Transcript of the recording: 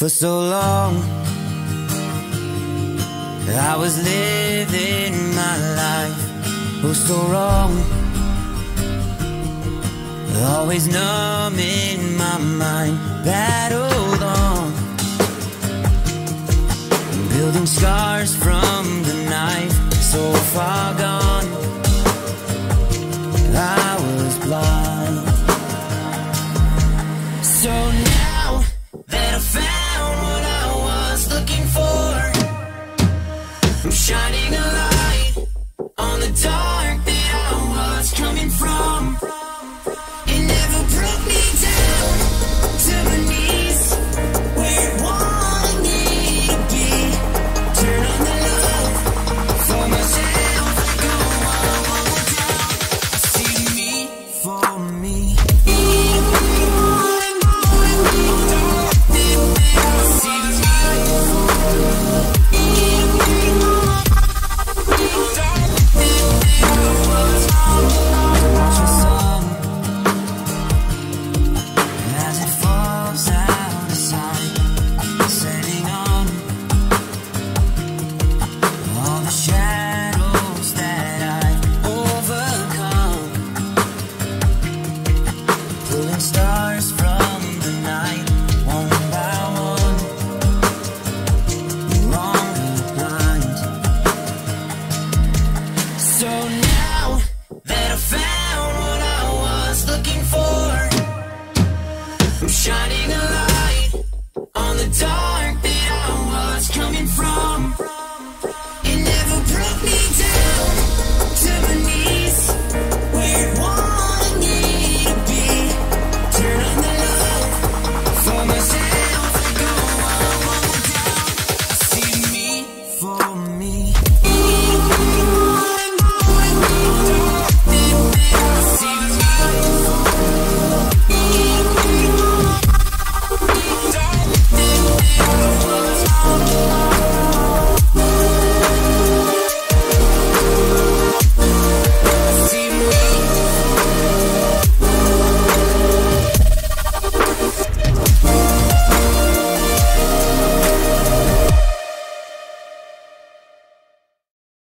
For so long I was living my life, oh so wrong, always numbing my mind. Battle